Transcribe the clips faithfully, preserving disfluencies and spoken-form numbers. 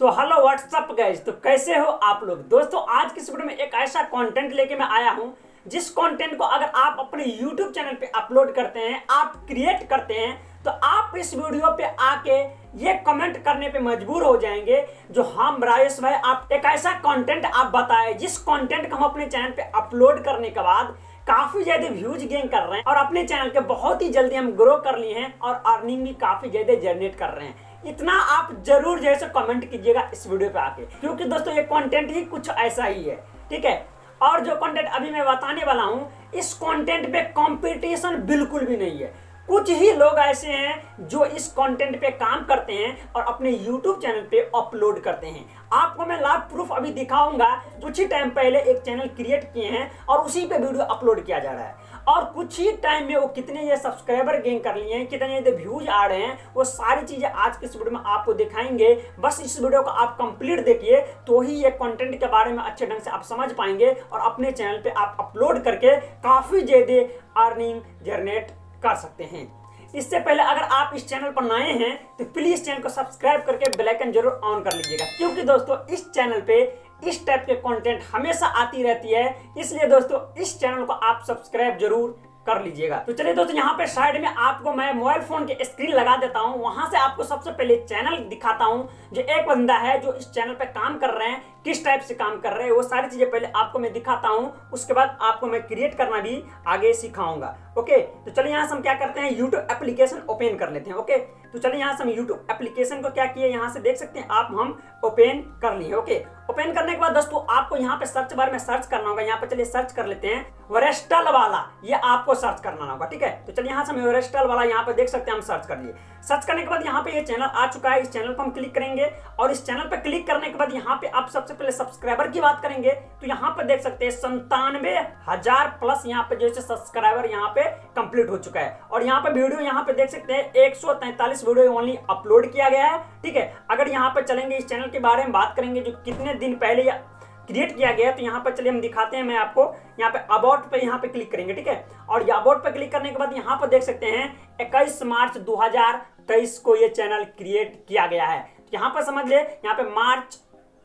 तो hello what's up guys, तो कैसे हो आप लोग। दोस्तों आज की इस वीडियो में एक ऐसा कंटेंट लेके मैं आया हूँ जिस कंटेंट को अगर आप अपने YouTube चैनल पे अपलोड करते हैं, आप क्रिएट करते हैं, तो आप इस वीडियो पे आके ये कमेंट करने पे मजबूर हो जाएंगे जो हम राजेश भाई आप एक ऐसा कंटेंट आप बताए जिस कंटेंट को हम अपने चैनल पे अपलोड करने के बाद काफी ज्यादा व्यूज गेन कर रहे हैं और अपने चैनल के बहुत ही जल्दी हम ग्रो कर लिए हैं और अर्निंग भी काफी ज्यादा जनरेट कर रहे हैं। इतना आप जरूर जैसे कमेंट कीजिएगा इस वीडियो पे आके, क्योंकि दोस्तों ये कंटेंट ही कुछ ऐसा ही है, ठीक है। और जो कंटेंट अभी मैं बताने वाला हूँ इस कंटेंट पे कंपटीशन बिल्कुल भी नहीं है। कुछ ही लोग ऐसे हैं जो इस कंटेंट पे काम करते हैं और अपने YouTube चैनल पे अपलोड करते हैं। आपको मैं लाइव प्रूफ अभी दिखाऊंगा। कुछ ही टाइम पहले एक चैनल क्रिएट किए हैं और उसी पे वीडियो अपलोड किया जा रहा है और कुछ ही टाइम में वो कितने ये सब्सक्राइबर गेन कर लिए हैं, कितने ये व्यूज आ रहे हैं, वो सारी चीज़ें आज की इस वीडियो में आपको दिखाएंगे। बस इस वीडियो को आप कंप्लीट देखिए तो ही ये कंटेंट के बारे में अच्छे ढंग से आप समझ पाएंगे और अपने चैनल पर आप अपलोड करके काफ़ी ज़्यादा अर्निंग जनरेट कर सकते हैं। इससे पहले अगर आप इस चैनल पर नए हैं तो प्लीज चैनल को सब्सक्राइब करके बेल आइकन जरूर ऑन कर लीजिएगा, क्योंकि दोस्तों इस चैनल पे इस टाइप के कंटेंट हमेशा आती रहती है। इसलिए दोस्तों इस चैनल को आप सब्सक्राइब जरूर कर लीजिएगा। तो चलिए दोस्तों यहाँ पे साइड में आपको मैं मोबाइल फोन के स्क्रीन लगा देता हूँ, वहां से आपको सबसे पहले चैनल दिखाता हूँ जो एक बंदा है जो इस चैनल पे काम कर रहे हैं, किस टाइप से काम कर रहे हैं, वो सारी चीजें पहले आपको मैं दिखाता हूँ। उसके बाद आपको मैं क्रिएट करना भी आगे सिखाऊंगा। ओके, तो चलिए यहाँ से हम क्या करते हैं, यूट्यूब एप्लीकेशन ओपन कर लेते हैं। ओके, तो चलिए यहाँ से हम यूट्यूब एप्लीकेशन को क्या किए, यहाँ से देख सकते हैं आप, हम ओपन कर लिए। ओके, ओपन करने के बाद दोस्तों आपको यहाँ पे सर्च बार में सर्च करना होगा। यहाँ पे चलिए सर्च कर लेते हैं wrestlewala, ये आपको सर्च करना होगा, ठीक है। तो चलिए यहाँ से हम wrestlewala यहाँ पे देख सकते हैं, हम सर्च कर लिए। सर्च करने के बाद यहाँ पे ये चैनल आ चुका है, इस चैनल पर हम क्लिक करेंगे और इस चैनल पर क्लिक करने के बाद यहाँ पे आप सबसे पहले सब्सक्राइबर की बात करेंगे तो यहाँ पे देख सकते हैं संतानवे हजार प्लस यहाँ पे जो सब्सक्राइबर यहाँ पे कंप्लीट हो चुका है और यहाँ पे वीडियो यहाँ पे देख सकते हैं एक सौ तैंतालीस वीडियो ओनली अपलोड किया गया है, ठीक है। अगर यहाँ पे चलेंगे इस चैनल के बारे में बात करेंगे जो कितने दिन पहले या क्रिएट किया गया, तो यहाँ पर चलिए हम दिखाते हैं। मैं आपको यहाँ पे अबाउट पे यहाँ पे क्लिक करेंगे, ठीक है। और ये अबाउट पे क्लिक करने के बाद यहाँ पर देख सकते हैं इक्कीस मार्च दो हज़ार तेईस को ये चैनल क्रिएट किया गया है। यहाँ पर समझ ले, यहाँ पे मार्च,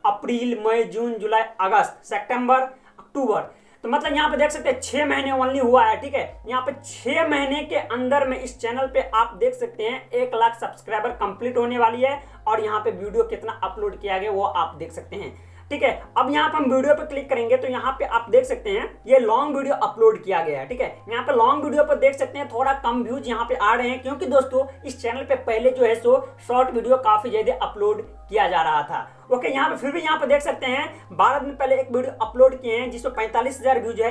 अप्रैल, मई, जून, जुलाई, अगस्त, सितंबर, अक्टूबर, तो मतलब यहाँ पे देख सकते हैं छः महीने ओनली हुआ है, ठीक है। यहाँ पे छः महीने के अंदर में इस चैनल पे आप देख सकते हैं एक लाख सब्सक्राइबर कंप्लीट होने वाली है और यहाँ पे वीडियो कितना अपलोड किया गया वो आप देख सकते हैं, ठीक है। अब यहाँ पे हम वीडियो पे क्लिक करेंगे तो यहाँ पे आप देख सकते हैं ये लॉन्ग वीडियो अपलोड किया गया है, ठीक है। यहाँ पे लॉन्ग वीडियो पर देख सकते हैं थोड़ा कम व्यूज यहाँ पे आ रहे हैं, क्योंकि दोस्तों इस चैनल पे पहले जो है सो शॉर्ट वीडियो काफी ज्यादा अपलोड किया जा रहा था। ओके, यहाँ पे फिर भी यहाँ पे देख सकते हैं बारह दिन पहले एक वीडियो अपलोड किए हैं जिसमें पैंतालीस हजार व्यूज है,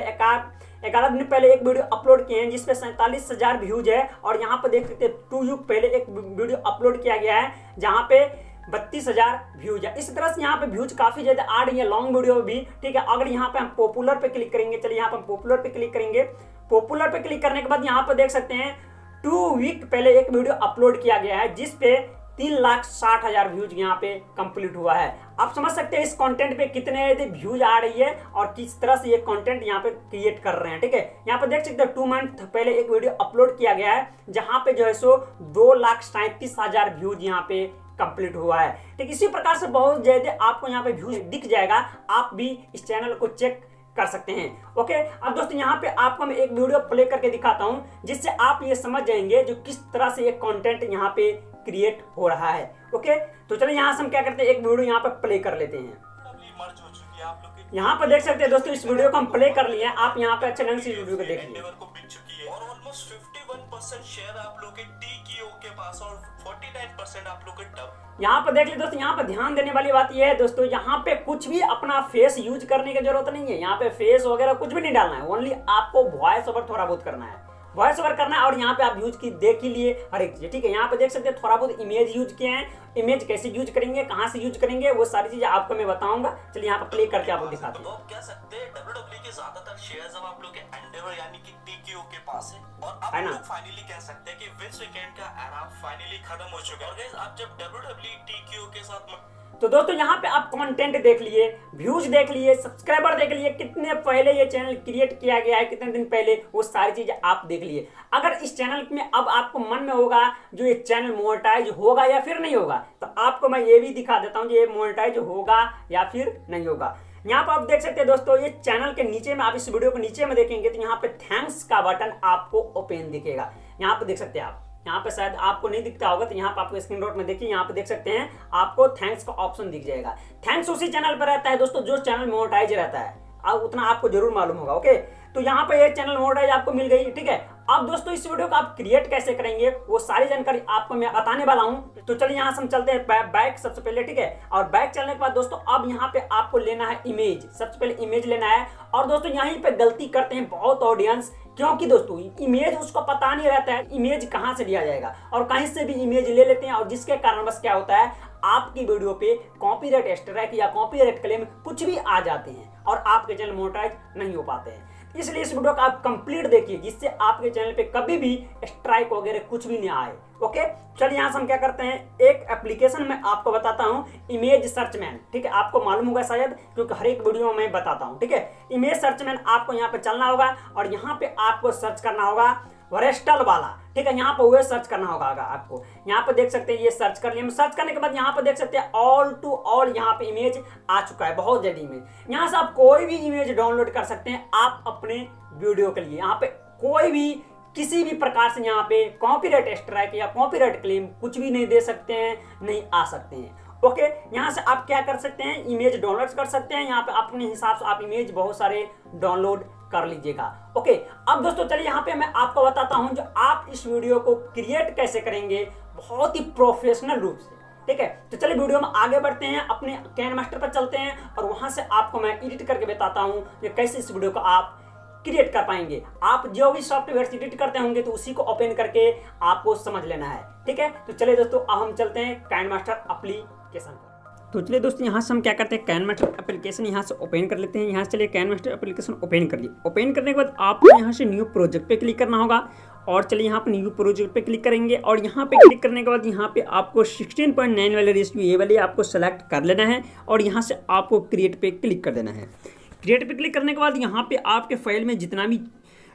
ग्यारह दिन पहले एक वीडियो अपलोड किए हैं जिसमें सैंतालीस हजार व्यूज है और यहाँ पे देख सकते हैं टू वीक पहले एक वीडियो अपलोड किया गया है जहाँ पे बत्तीस हजार व्यूज है। इस तरह से यहाँ पे व्यूज काफी ज्यादा आ रही है लॉन्ग वीडियो भी, ठीक है। अगर यहाँ पे हम पॉपुलर पे क्लिक करेंगे, चलिए यहाँ पे हम पॉपुलर पे क्लिक करेंगे। पॉपुलर पे क्लिक करने के बाद यहाँ पे देख सकते हैं टू वीक पहले एक वीडियो अपलोड किया गया है जिसपे तीन लाख साठ हजार व्यूज यहाँ पे कंप्लीट हुआ है। आप समझ सकते हैं इस कंटेंट पे कितने व्यूज आ रही है और किस तरह से ये कंटेंट यहाँ पे क्रिएट कर रहे हैं, ठीक है। यहाँ पे देख सकते हैं टू मंथ पहले एक वीडियो अपलोड किया गया है जहाँ पे जो है सो दो लाख सैंतीस हजार व्यूज यहाँ पे कंप्लीट हुआ है, ठीक। इसी प्रकार से बहुत ज्यादा आपको यहाँ पे व्यूज दिख जाएगा, आप भी इस चैनल को चेक कर सकते हैं। ओके, अब दोस्तों यहाँ पे आपको मैं एक वीडियो प्ले करके दिखाता हूँ जिससे आप ये समझ जाएंगे जो किस तरह से ये कंटेंट यहाँ पे क्रिएट हो रहा है। ओके, तो चलिए यहाँ से हम क्या करते हैं एक वीडियो यहाँ पे प्ले कर लेते हैं। यहाँ पे देख सकते हैं दोस्तों इस वीडियो को हम प्ले कर लिए, आप यहाँ पे अच्छे ढंग से वीडियो को देखिए। यहाँ पे देख लीजिए दोस्तों, यहाँ पे ध्यान देने वाली बात यह है दोस्तों यहाँ पे कुछ भी अपना फेस यूज करने की जरूरत नहीं है। यहाँ पे फेस वगैरह कुछ भी नहीं डालना है, ओनली आपको वॉइस ओवर थोड़ा बहुत करना है, वॉइस ओवर करना है और यहाँ पे आप यूज की देख ही लिए हर एक चीज, ठीक है। यहाँ पे देख सकते हैं थोड़ा बहुत इमेज यूज किए हैं, इमेज कैसे यूज करेंगे, कहाँ से यूज करेंगे, वो सारी चीजें आपको मैं बताऊंगा। चलिए यहाँ पे प्ले करके आपको दिखाता हूँ। कह सकते हैं डब्ल्यूडब्ल्यूई के ज्यादातर शेयर्स अब आप लोग के एंडेवर यानी कि टीक्यू के पास है और आप लोग फाइनली कह सकते हैं कि विंस वीकेंड का एरा फाइनली खत्म हो चुका है। और गाइस आप जब डब्ल्यूडब्ल्यूई टीक्यू के साथ तो दोस्तों यहाँ पे आप कंटेंट देख लिए, व्यूज देख लिए, सब्सक्राइबर देख लिए, कितने पहले ये चैनल क्रिएट किया गया है, कितने दिन पहले, वो सारी चीज़ें आप देख लिए। अगर इस चैनल में अब आपको मन में होगा जो ये चैनल मोनेटाइज होगा या फिर नहीं होगा, तो आपको मैं ये भी दिखा देता हूँ जो ये मोनेटाइज होगा या फिर नहीं होगा। यहाँ पर आप देख सकते हैं दोस्तों, ये चैनल के नीचे में, आप इस वीडियो के नीचे में देखेंगे तो यहाँ पे थैंक्स का बटन आपको ओपन दिखेगा। यहाँ पे देख सकते हैं आप, यहाँ पे शायद आपको नहीं दिखता होगा, तो यहाँ पे आपको स्क्रीनशॉट में देखिए, यहाँ पे देख सकते हैं आपको थैंक्स का ऑप्शन दिख जाएगा। थैंक्स उसी चैनल पर रहता है दोस्तों जो चैनल मोनेटाइज रहता है, अब उतना आपको जरूर मालूम होगा। ओके, तो यहाँ पे ये चैनल मोनेटाइज आपको मिल गई, ठीक है। अब दोस्तों इस वीडियो को आप क्रिएट कैसे करेंगे वो सारी जानकारी आपको मैं बताने वाला हूँ। तो चलिए यहाँ से हम चलते हैं बैक सबसे पहले, ठीक है। और बैक चलने के बाद दोस्तों अब यहाँ पे आपको लेना है इमेज, सबसे पहले इमेज लेना है। और दोस्तों यहीं पे गलती करते हैं बहुत ऑडियंस, क्योंकि दोस्तों इमेज उसको पता नहीं रहता है इमेज कहाँ से लिया जाएगा, और कहीं से भी इमेज ले लेते हैं, और जिसके कारण बस क्या होता है आपकी वीडियो पे कॉपीराइट स्ट्राइक या कॉपीराइट क्लेम कुछ भी आ जाते हैं और आपके चैनल मोनेटाइज नहीं हो पाते हैं। इसलिए इस वीडियो को आप कंप्लीट देखिए, जिससे आपके चैनल पे कभी भी स्ट्राइक वगैरह कुछ भी नहीं आए। ओके, चलिए यहाँ से हम क्या करते हैं, एक एप्लीकेशन मैं आपको बताता हूँ, इमेज सर्चमैन, ठीक है। आपको मालूम होगा शायद, क्योंकि हर एक वीडियो में बताता हूँ, ठीक है। इमेज सर्चमैन आपको यहाँ पे चलना होगा और यहाँ पे आपको सर्च करना होगा रेस्टल वाला, ठीक है। यहाँ पर वो सर्च करना होगा आपको। यहाँ पर देख सकते हैं ये सर्च कर लिया, सर्च करने के बाद यहाँ पर देख सकते हैं ऑल टू ऑल यहाँ पे इमेज आ चुका है, बहुत जल्दी इमेज। यहाँ से आप कोई भी इमेज डाउनलोड कर सकते हैं आप अपने वीडियो के लिए। यहाँ पे कोई भी किसी भी प्रकार से यहाँ पे कॉपीराइट स्ट्राइक या कॉपीराइट क्लेम कुछ भी नहीं दे सकते हैं, नहीं आ सकते हैं। ओके, यहाँ से आप क्या कर सकते हैं, इमेज डाउनलोड कर सकते हैं। यहाँ पे अपने हिसाब से आप इमेज बहुत सारे डाउनलोड कर लीजिएगा। ओके, अब दोस्तों चलिए यहाँ पे मैं आपको बताता हूँ जो आप इस वीडियो को क्रिएट कैसे करेंगे बहुत ही प्रोफेशनल रूप से, ठीक है। तो चलिए वीडियो में आगे बढ़ते हैं, अपने कैन मास्टर पर चलते हैं और वहाँ से आपको मैं एडिट करके बताता हूँ कि कैसे इस वीडियो को आप क्रिएट कर पाएंगे। आप जो भी सॉफ्टवेयर से एडिट करते होंगे तो उसी को ओपन करके आपको समझ लेना है, ठीक है। तो चलिए दोस्तों अब हम चलते हैं कैन मास्टर एप्लीकेशन पर। तो चलिए दोस्तों यहाँ से हम क्या करते हैं, कैन मास्टर एप्लीकेशन यहाँ से ओपन कर लेते हैं। यहाँ से चलिए कैन मास्टर एप्लीकेशन ओपन कर लिए। ओपन करने के बाद आपको यहाँ से न्यू प्रोजेक्ट पे क्लिक करना होगा, और चलिए यहाँ पे न्यू प्रोजेक्ट पे क्लिक करेंगे। और यहाँ पे क्लिक करने के बाद यहाँ पे आपको सिक्सटीन पॉइंट नाइन वाले रेशियो ये वाले आपको सेलेक्ट कर लेना है, और यहाँ से आपको क्रिएट पे क्लिक कर देना है। क्रिएट पे क्लिक करने के बाद यहाँ पे आपके फाइल में जितना भी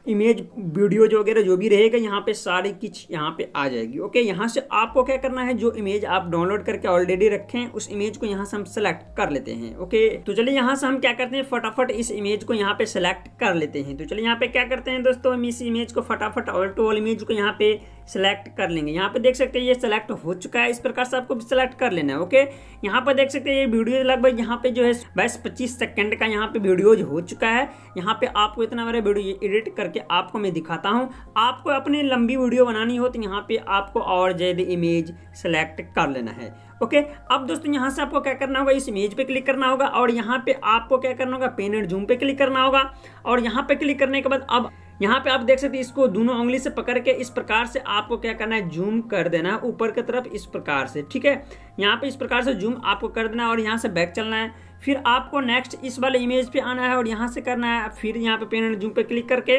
इमेज वीडियोज वगैरह जो भी रहेगा यहाँ पे सारी कुछ यहाँ पे आ जाएगी। ओके, यहाँ से आपको क्या करना है, जो इमेज आप डाउनलोड करके ऑलरेडी रखे हैं उस इमेज को यहाँ से हम सेलेक्ट कर लेते हैं। ओके, तो चलिए यहाँ से हम क्या करते हैं, फटाफट इस इमेज को यहाँ पे सेलेक्ट कर लेते हैं। तो चलिए यहाँ पे क्या करते हैं दोस्तों, हम इस इमेज को फटाफट ऑल टू ऑल इमेज को यहाँ पे सेलेक्ट कर लेंगे। यहाँ पे देख सकते हैं ये सेलेक्ट हो चुका है, इस प्रकार से आपको सेलेक्ट कर लेना है। ओके, यहाँ पर देख सकते हैं ये वीडियो लगभग यहाँ पे जो है बस पच्चीस सेकंड का यहाँ पे वीडियोज हो चुका है। यहाँ पे आपको इतना बड़ा वीडियो एडिट करके आपको मैं दिखाता हूँ। आपको अपनी लंबी वीडियो बनानी हो तो यहाँ पे आपको और ज्यादा इमेज सेलेक्ट कर लेना है। ओके, अब दोस्तों यहाँ से आपको क्या करना होगा, इस इमेज पे क्लिक करना होगा, और यहाँ पे आपको क्या करना होगा, पेन एंड जूम पे क्लिक करना होगा। और यहाँ पे क्लिक करने के बाद अब यहाँ पे आप देख सकते हैं इसको दोनों उंगली से पकड़ के इस प्रकार से आपको क्या करना है, जूम कर देना है ऊपर की तरफ इस प्रकार से, ठीक है। यहाँ पे इस प्रकार से जूम आपको कर देना है, और यहाँ से बैक चलना है। फिर आपको नेक्स्ट इस वाले इमेज पे आना है और यहाँ से करना है, फिर यहाँ पे पेन एंड जूम पे क्लिक करके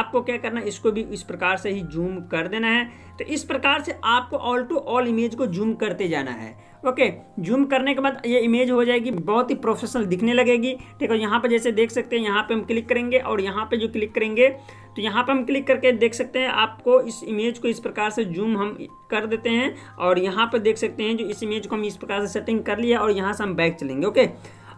आपको क्या करना है, इसको भी इस प्रकार से ही जूम कर देना है। तो इस प्रकार से आपको ऑल टू ऑल इमेज को जूम करते जाना है। ओके, जूम करने के बाद ये इमेज हो जाएगी, बहुत ही प्रोफेशनल दिखने लगेगी, ठीक है। यहाँ पे जैसे देख सकते हैं यहाँ पे हम क्लिक करेंगे, और यहाँ पे जो क्लिक करेंगे तो यहाँ पे हम क्लिक करके देख सकते हैं आपको इस इमेज को इस प्रकार से जूम हम कर देते हैं। और यहाँ पे देख सकते हैं जो इस इमेज को हम इस प्रकार से सेटिंग कर लिया, और यहाँ से हम बैक चलेंगे। ओके,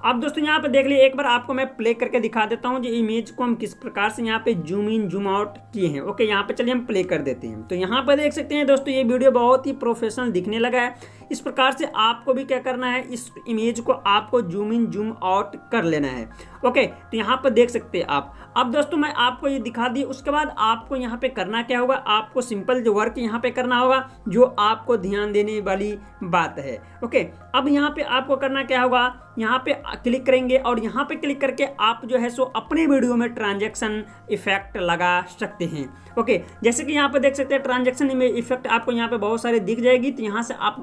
अब दोस्तों यहाँ पे देख लिए, एक बार आपको मैं प्ले करके दिखा देता हूँ जो इमेज को हम किस प्रकार से यहाँ पे जूम इन जूम आउट किए हैं। ओके, यहाँ पे चलिए हम प्ले कर देते हैं। तो यहाँ पे देख सकते हैं दोस्तों ये वीडियो बहुत ही प्रोफेशनल दिखने लगा है। इस प्रकार से आपको भी क्या करना है, इस इमेज को आपको जूम इन जूम आउट कर लेना है। ओके, तो यहाँ पर देख सकते हैं आप। अब दोस्तों मैं आपको ये दिखा दी, उसके बाद आपको यहाँ पे करना क्या होगा, आपको सिंपल जो वर्क यहाँ पे करना होगा जो आपको ध्यान देने वाली बात है। ओके, अब यहाँ पे आपको करना क्या होगा, यहाँ पे क्लिक करेंगे और यहाँ पे क्लिक करके आप जो है सो अपने वीडियो में ट्रांजैक्शन इफेक्ट लगा सकते हैं। ओके, जैसे कि यहाँ पे देख सकते हैं ट्रांजैक्शन में इफेक्ट आपको यहाँ पे बहुत सारे दिख जाएगी। तो यहाँ से आप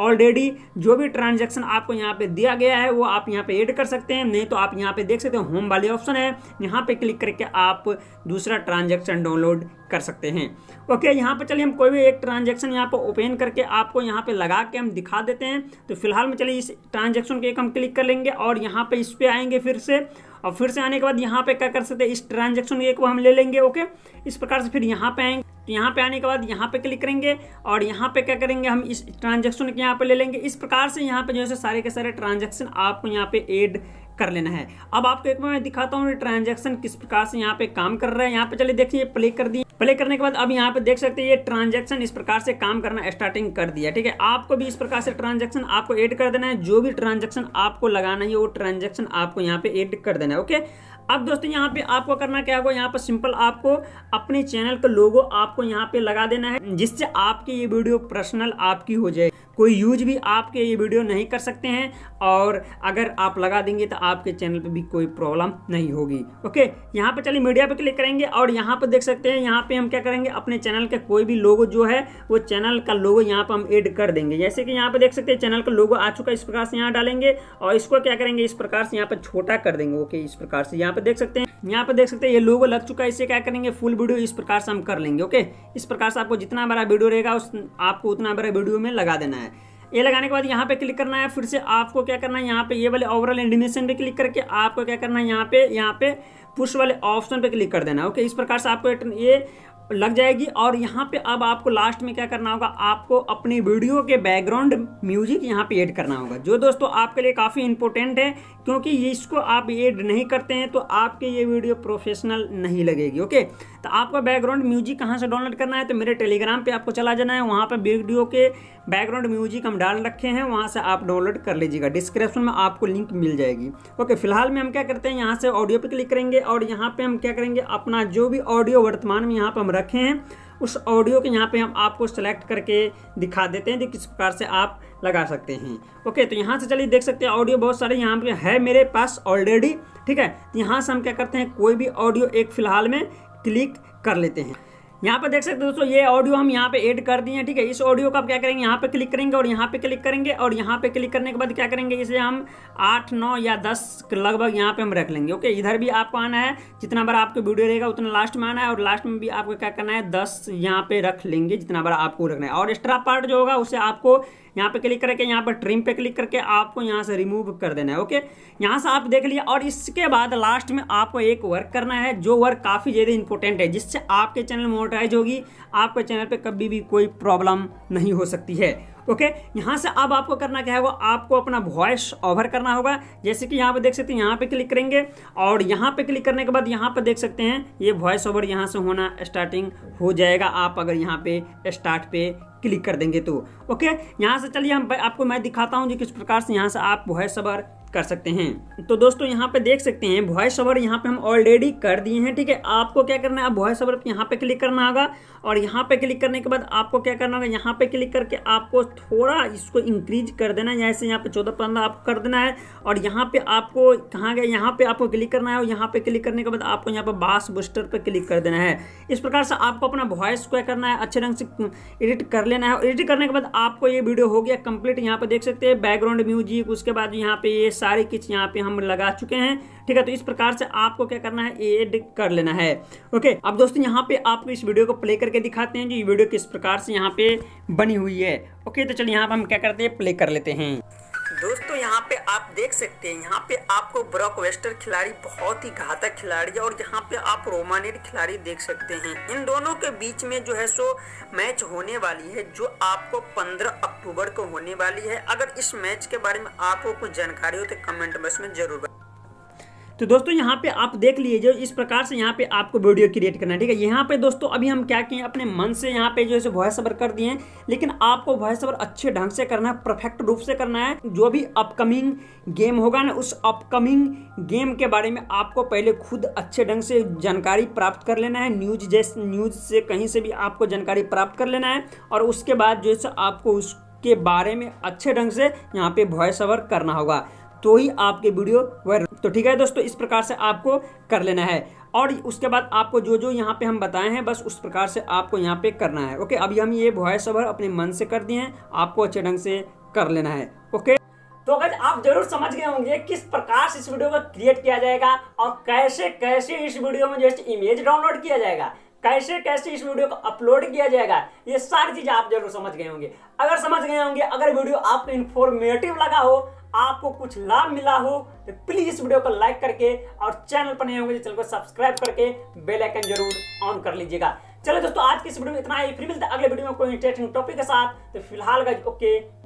ऑलरेडी जो भी ट्रांजैक्शन आपको यहाँ पे दिया गया है वो आप यहाँ पे ऐड कर सकते हैं, नहीं तो आप यहाँ पे देख सकते हो होम वाले ऑप्शन है, यहाँ पे क्लिक करके आप दूसरा ट्रांजैक्शन डाउनलोड कर सकते हैं। ओके, यहाँ पे चलिए हम कोई भी एक ट्रांजैक्शन यहाँ पे ओपन करके आपको यहाँ पे लगा के हम दिखा देते हैं। तो फिलहाल में चलिए इस ट्रांजैक्शन के एक हम क्लिक कर लेंगे और यहाँ पे इस पे आएंगे फिर से, और फिर से आने के बाद यहाँ पे क्या कर सकते हैं, इस ट्रांजैक्शन एक को हम ले लेंगे। ओके, इस प्रकार से फिर यहाँ पे आएंगे, यहाँ पे आने के बाद यहाँ पे क्लिक करेंगे और यहाँ पे क्या करेंगे, हम इस ट्रांजैक्शन के यहाँ पे ले लेंगे। इस प्रकार से यहाँ पे जो है सारे के सारे ट्रांजैक्शन आपको यहाँ पे ऐड कर लेना है। अब आपको एक बार मैं दिखाता हूँ ट्रांजैक्शन किस प्रकार से यहाँ पे काम कर रहा है। यहाँ पे चलिए देखिए प्ले कर दिए, प्ले करने के बाद अब यहाँ पे देख सकते हैं ये ट्रांजैक्शन इस प्रकार से काम करना स्टार्टिंग कर दिया। ठीक है, आपको भी इस प्रकार से ट्रांजैक्शन आपको ऐड कर देना है, जो भी ट्रांजैक्शन आपको लगाना है वो ट्रांजैक्शन आपको यहाँ पे ऐड कर देना है। ओके, अब दोस्तों यहाँ पे आपको करना क्या होगा, यहाँ पर सिंपल आपको अपने चैनल का लोगो आपको यहाँ पे लगा देना है, जिससे आपकी ये वीडियो पर्सनल आपकी हो जाए, कोई यूज भी आपके ये वीडियो नहीं कर सकते हैं, और अगर आप लगा देंगे तो आपके चैनल पे भी कोई प्रॉब्लम नहीं होगी। ओके, यहाँ पे चलिए मीडिया पे क्लिक करेंगे और यहाँ पे देख सकते हैं यहाँ पे हम क्या करेंगे, अपने चैनल का कोई भी लोगो जो है वो चैनल का लोगो यहाँ पे हम ऐड कर देंगे। जैसे कि यहाँ पे देख सकते हैं चैनल का लोगो आ चुका है, इस प्रकार से यहाँ डालेंगे और इसको क्या करेंगे इस प्रकार से यहाँ पे छोटा कर देंगे। ओके, इस प्रकार से यहाँ पे देख सकते हैं यहाँ पे देख सकते हैं ये लोगो लग चुका है, इसे क्या करेंगे फुल वीडियो इस प्रकार से हम कर लेंगे। ओके, इस प्रकार से आपको जितना बड़ा वीडियो रहेगा उस आपको उतना बड़ा वीडियो में लगा देना है। ये लगाने के बाद यहाँ पे क्लिक करना है, फिर से आपको क्या करना है यहाँ पे ये वाले ओवरऑल एनिमेशन पे क्लिक करके आपको क्या करना है यहाँ पे यहाँ पे पुश वाले ऑप्शन पे क्लिक कर देना है। ओके, इस प्रकार से आपको ये लग जाएगी। और यहाँ पे अब आपको लास्ट में क्या करना होगा, आपको अपनी वीडियो के बैकग्राउंड म्यूजिक यहाँ पे ऐड करना होगा, जो दोस्तों आपके लिए काफ़ी इंपॉर्टेंट है, क्योंकि इसको आप ऐड नहीं करते हैं तो आपके ये वीडियो प्रोफेशनल नहीं लगेगी। ओके, तो आपका बैकग्राउंड म्यूजिक कहाँ से डाउनलोड करना है, तो मेरे टेलीग्राम पे आपको चला जाना है, वहाँ पर वीडियो के बैकग्राउंड म्यूजिक हम डाल रखे हैं, वहाँ से आप डाउनलोड कर लीजिएगा, डिस्क्रिप्शन में आपको लिंक मिल जाएगी। ओके, फिलहाल में हम क्या करते हैं यहाँ से ऑडियो पर क्लिक करेंगे और यहाँ पर हम क्या करेंगे अपना जो भी ऑडियो वर्तमान में यहाँ पर हम रखे हैं उस ऑडियो के यहाँ पे हम आपको सेलेक्ट करके दिखा देते हैं कि किस प्रकार से आप लगा सकते हैं। ओके, तो यहाँ से चलिए देख सकते हैं ऑडियो बहुत सारे यहाँ पे है मेरे पास ऑलरेडी। ठीक है, यहाँ से हम क्या करते हैं कोई भी ऑडियो एक फिलहाल में क्लिक कर लेते हैं। यहाँ पे देख सकते हैं दोस्तों ये ऑडियो हम यहाँ पे ऐड कर दिए हैं। ठीक है, इस ऑडियो का आप क्या करेंगे यहाँ पे क्लिक करेंगे और यहाँ पे क्लिक करेंगे और यहाँ पे क्लिक करने के बाद क्या करेंगे इसे हम आठ नौ या दस लगभग यहाँ पे हम रख लेंगे। ओके, इधर भी आपको आना है, जितना बार आपको वीडियो रहेगा उतना लास्ट में आना है और लास्ट में भी आपको क्या करना है दस यहाँ पे रख लेंगे, जितना बार आपको रखना है। और एक्स्ट्रा पार्ट जो होगा उसे आपको यहाँ पे क्लिक करके यहाँ पर ट्रिम पे क्लिक करके आपको यहाँ से रिमूव कर देना है। ओके, यहाँ से आप देख लिया। और इसके बाद लास्ट में आपको एक वर्क करना है, जो वर्क काफ़ी ज़्यादा इंपॉर्टेंट है, जिससे आपके चैनल मोनेटाइज होगी, आपके चैनल पे कभी भी कोई प्रॉब्लम नहीं हो सकती है। ओके, यहाँ से अब आपको करना क्या होगा, आपको अपना वॉइस ओवर करना होगा। जैसे कि यहाँ पे देख सकते हैं यहाँ पे क्लिक करेंगे और यहाँ पे क्लिक करने के बाद यहाँ पे देख सकते हैं ये वॉइस ओवर यहाँ से होना स्टार्टिंग हो जाएगा, आप अगर यहाँ पे स्टार्ट पे क्लिक कर देंगे तो। ओके, यहाँ से चलिए हम आपको मैं दिखाता हूँ जो किस प्रकार से यहाँ से आप वॉइस ओवर कर सकते हैं। तो दोस्तों यहाँ पे देख सकते हैं वॉइस ओवर यहाँ पे हम ऑलरेडी कर दिए हैं। ठीक है, आपको क्या करना है, आप वॉइस ओवर यहाँ पे क्लिक करना होगा और यहाँ पे क्लिक करने के बाद आपको क्या करना होगा, यहाँ पे क्लिक करके आपको थोड़ा इसको इंक्रीज कर देना है, जैसे यहाँ पे चौदह पंद्रह आपको कर देना है। और यहाँ पे आपको कहाँ गए, यहाँ पे आपको क्लिक करना है और यहाँ पे क्लिक करने के बाद आपको यहाँ पर बास बूस्टर पर क्लिक कर देना है। इस प्रकार से आपको अपना वॉइस क्या करना है अच्छे ढंग से एडिट कर लेना है। और एडिट करने के बाद आपको ये वीडियो हो गया कंप्लीट। यहाँ पर देख सकते हैं बैकग्राउंड म्यूजिक, उसके बाद यहाँ पे ये सारे किच यहाँ पे हम लगा चुके हैं। ठीक है, तो इस प्रकार से आपको क्या करना है ऐड कर लेना है। ओके, अब दोस्तों यहाँ पे आपको इस वीडियो को प्ले करके दिखाते हैं जो ये वीडियो किस प्रकार से यहाँ पे बनी हुई है। ओके, तो चलिए यहाँ पे हम क्या करते हैं प्ले कर लेते हैं। दोस्तों यहाँ पे आप देख सकते हैं यहाँ पे आपको ब्रॉक वेस्टर खिलाड़ी बहुत ही घातक खिलाड़ी है और यहाँ पे आप रोमानियर खिलाड़ी देख सकते हैं। इन दोनों के बीच में जो है सो मैच होने वाली है, जो आपको पंद्रह अक्टूबर को होने वाली है। अगर इस मैच के बारे में आपको कुछ जानकारी हो तो कमेंट बॉक्स में जरूर। तो दोस्तों यहाँ पे आप देख लीजिए इस प्रकार से यहाँ पे आपको वीडियो क्रिएट करना है। ठीक है, यहाँ पे दोस्तों अभी हम क्या किए अपने मन से यहाँ पे जो है वॉइस ओवर कर दिए हैं, लेकिन आपको वॉइस ओवर अच्छे ढंग से करना है, परफेक्ट रूप से करना है। जो भी अपकमिंग गेम होगा ना, उस अपकमिंग गेम के बारे में आपको पहले खुद अच्छे ढंग से जानकारी प्राप्त कर लेना है। न्यूज जैसे न्यूज से कहीं से भी आपको जानकारी प्राप्त कर लेना है और उसके बाद जो है आपको उसके बारे में अच्छे ढंग से यहाँ पे वॉइस ओवर करना होगा। तो ही आपके वीडियो वायरल। तो ठीक है दोस्तों, इस प्रकार से आपको कर लेना है और उसके बाद आपको जो जो यहाँ पे हम बताए हैं बस उस प्रकार से आपको यहाँ पे करना है। ओके, अभी हम ये वॉइस ओवर अपने मन से कर दिए हैं, आपको अच्छे ढंग से कर लेना है। ओके, तो गाइस आप जरूर समझ गए होंगे किस प्रकार से इस वीडियो को क्रिएट किया जाएगा और कैसे कैसे इस वीडियो में जस्ट इमेज डाउनलोड किया जाएगा, कैसे कैसे इस वीडियो को अपलोड किया जाएगा, ये सारी चीज़ें आप जरूर समझ गए होंगे। अगर समझ गए होंगे, अगर वीडियो आपको इन्फॉर्मेटिव लगा हो, आपको कुछ लाभ मिला हो, तो प्लीज़ इस वीडियो को लाइक करके और चैनल पर नए होंगे चैनल को सब्सक्राइब करके बेल आइकन जरूर ऑन कर लीजिएगा। चलो दोस्तों, आज की इस वीडियो में इतना ही, फिर मिलता है अगले वीडियो में कोई इंटरेस्टिंग टॉपिक के साथ। तो फिलहाल गाइस ओके।